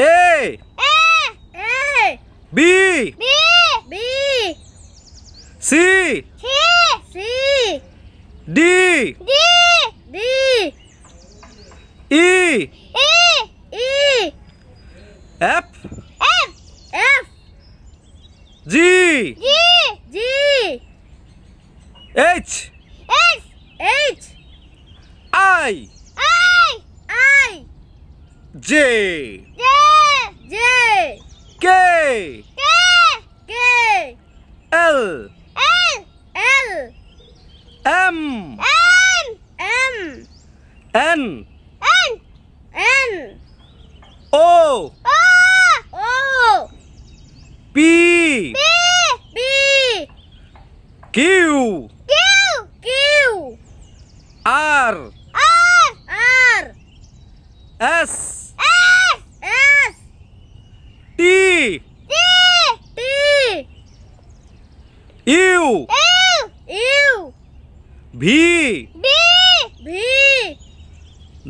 A B B C C D D E E F F F G G H H H I J J K K L L L M M N N N O O P P Q Q Q R R S T T T U U V V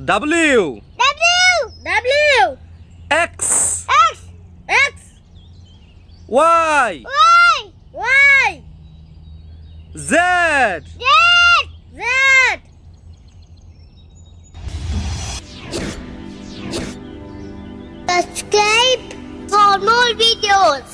W W X X X Y Y Y Z Z Z Subscribe for more videos.